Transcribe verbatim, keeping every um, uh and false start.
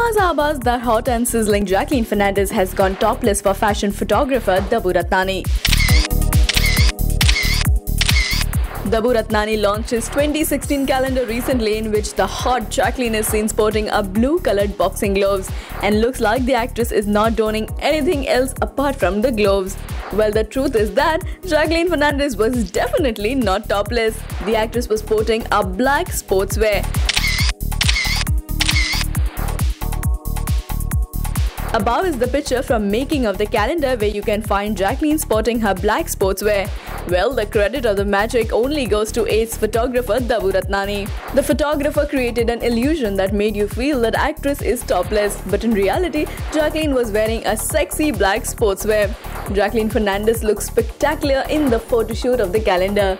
Oma's Abbas, the hot and sizzling Jacqueline Fernandez has gone topless for fashion photographer Dabboo Ratnani. Dabboo Ratnani launched his twenty sixteen calendar recently, in which the hot Jacqueline is seen sporting a blue-colored boxing gloves, and looks like the actress is not donning anything else apart from the gloves. Well, the truth is that Jacqueline Fernandez was definitely not topless. The actress was sporting a black sportswear. Above is the picture from making of the calendar, where you can find Jacqueline sporting her black sportswear. Well, the credit of the magic only goes to ace photographer Dabboo Ratnani. The photographer created an illusion that made you feel that actress is topless, but in reality, Jacqueline was wearing a sexy black sportswear. Jacqueline Fernandez looks spectacular in the photoshoot of the calendar.